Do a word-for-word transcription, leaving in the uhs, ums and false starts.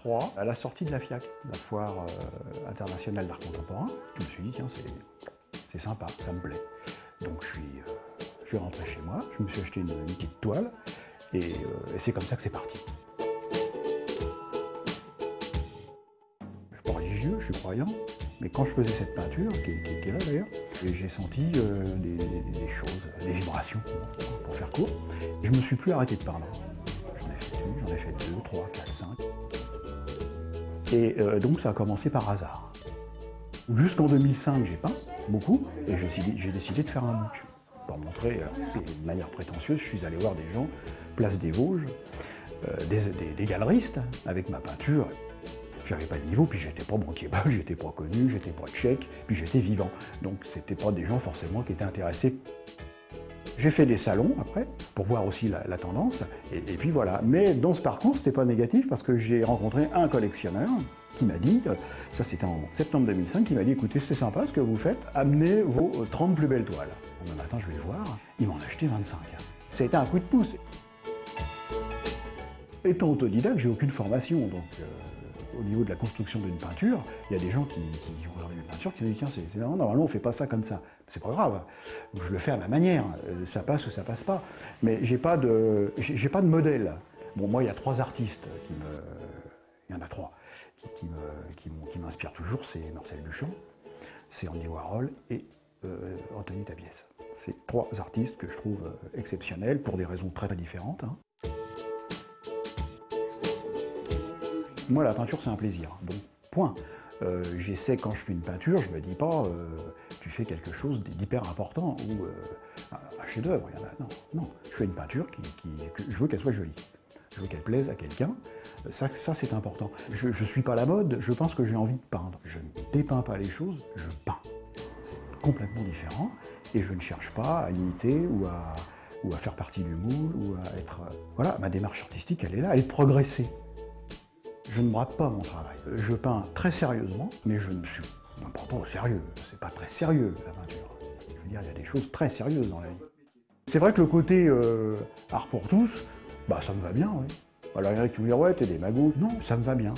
deux mille trois, à la sortie de la F I A C, la foire euh, internationale d'art contemporain. Je me suis dit, tiens, c'est sympa, ça me plaît. Donc je suis, euh, je suis rentré chez moi, je me suis acheté une, une petite toile, et, euh, et c'est comme ça que c'est parti. Je suis pas religieux, je suis croyant, mais quand je faisais cette peinture, qui, qui, qui est là d'ailleurs, j'ai senti euh, des, des choses, des vibrations, pour faire court. Je me suis plus arrêté de parler. J'en ai fait deux, trois, quatre, cinq. Et euh, donc ça a commencé par hasard. Jusqu'en deux mille cinq, j'ai peint beaucoup et j'ai décidé de faire un book. Pour montrer, euh, de manière prétentieuse, je suis allé voir des gens, place des Vosges, euh, des, des, des galeristes, avec ma peinture. J'avais pas de niveau, puis j'étais pas banquier, j'étais pas connu, j'étais pas tchèque, puis j'étais vivant. Donc c'était pas des gens forcément qui étaient intéressés. J'ai fait des salons après, pour voir aussi la, la tendance, et, et puis voilà. Mais dans ce parcours, c'était pas négatif, parce que j'ai rencontré un collectionneur qui m'a dit, ça c'était en septembre deux mille cinq, qui m'a dit, écoutez, c'est sympa ce que vous faites, amenez vos trente plus belles toiles. Bon, maintenant, je vais le voir, il m'en a acheté vingt-cinq. Ça a été un coup de pouce. Étant autodidacte, j'ai aucune formation, donc euh, au niveau de la construction d'une peinture, il y a des gens qui, qui ont regardé une peinture qui ont dit, tiens, c'est marrant, normalement on fait pas ça comme ça. C'est pas grave, je le fais à ma manière, ça passe ou ça passe pas. Mais j'ai pas de, j'ai pas de modèle. Bon, moi, il y a trois artistes qui me, il y en a trois, qui, qui m'inspirent toujours, c'est Marcel Duchamp, c'est Andy Warhol et euh, Anthony Tabiès. C'est trois artistes que je trouve exceptionnels pour des raisons très très différentes. Hein. Moi, la peinture, c'est un plaisir, donc point. Euh, J'essaie, quand je fais une peinture, je me dis pas euh, tu fais quelque chose d'hyper important ou euh, un chef-d'œuvre. Non, non, je fais une peinture qui, qui que je veux qu'elle soit jolie, je veux qu'elle plaise à quelqu'un. Ça, ça c'est important. Je ne suis pas la mode. Je pense que j'ai envie de peindre. Je ne dépeins pas les choses, je peins. C'est complètement différent et je ne cherche pas à imiter ou à ou à faire partie du moule ou à être. Voilà, ma démarche artistique, elle est là, elle est de progresser. Je ne me rate pas mon travail. Je peins très sérieusement, mais je ne suis je me prends pas au sérieux. C'est pas très sérieux, la peinture. Je veux dire, il y a des choses très sérieuses dans la vie. C'est vrai que le côté euh, art pour tous, bah ça me va bien, oui. Alors il y en a qui vont dire, ouais, t'es des magots. Non, ça me va bien.